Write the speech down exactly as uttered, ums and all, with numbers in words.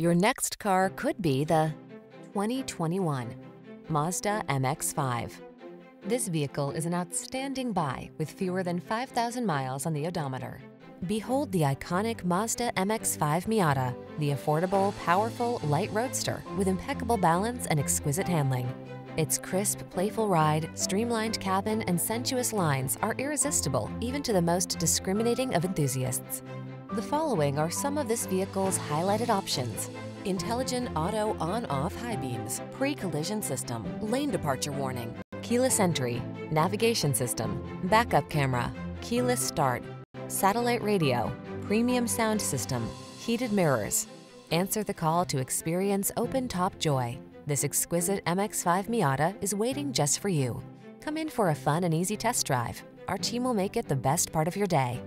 Your next car could be the twenty twenty-one Mazda M X five. This vehicle is an outstanding buy with fewer than five thousand miles on the odometer. Behold the iconic Mazda M X five Miata, the affordable, powerful, light roadster with impeccable balance and exquisite handling. Its crisp, playful ride, streamlined cabin, and sensuous lines are irresistible even to the most discriminating of enthusiasts. The following are some of this vehicle's highlighted options: intelligent auto on-off high beams, pre-collision system, lane departure warning, keyless entry, navigation system, backup camera, keyless start, satellite radio, premium sound system, heated mirrors. Answer the call to experience open-top joy. This exquisite M X five Miata is waiting just for you. Come in for a fun and easy test drive. Our team will make it the best part of your day.